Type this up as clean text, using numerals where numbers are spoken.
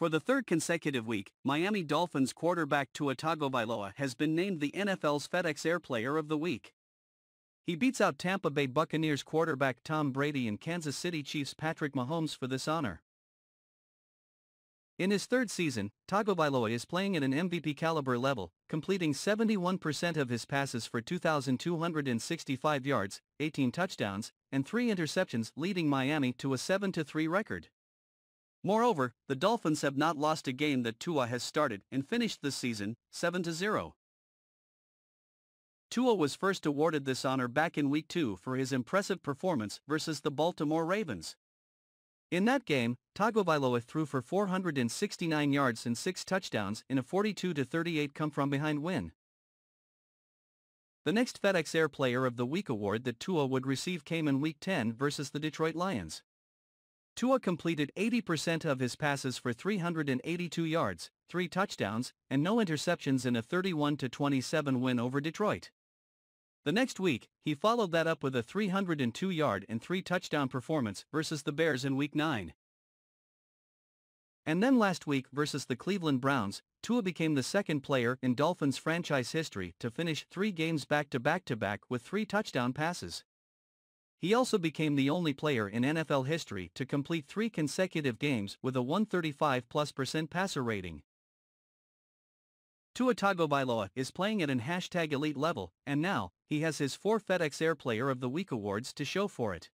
For the third consecutive week, Miami Dolphins quarterback Tua Tagovailoa has been named the NFL's FedEx Air Player of the Week. He beats out Tampa Bay Buccaneers quarterback Tom Brady and Kansas City Chiefs Patrick Mahomes for this honor. In his third season, Tagovailoa is playing at an MVP caliber level, completing 71% of his passes for 2,265 yards, 18 touchdowns, and 3 interceptions, leading Miami to a 7-3 record. Moreover, the Dolphins have not lost a game that Tua has started and finished the season 7-0. Tua was first awarded this honor back in Week 2 for his impressive performance versus the Baltimore Ravens. In that game, Tagovailoa threw for 469 yards and 6 touchdowns in a 42-38 come-from-behind win. The next FedEx Air Player of the Week award that Tua would receive came in Week 10 versus the Detroit Lions. Tua completed 80% of his passes for 382 yards, 3 touchdowns, and no interceptions in a 31-27 win over Detroit. The next week, he followed that up with a 302-yard and 3-touchdown performance versus the Bears in Week 9. And then last week versus the Cleveland Browns, Tua became the second player in Dolphins franchise history to finish 3 games back-to-back with 3 touchdown passes. He also became the only player in NFL history to complete 3 consecutive games with a 135+% passer rating. Tua Tagovailoa is playing at an #elite level, and now, he has his 4 FedEx Air Player of the Week awards to show for it.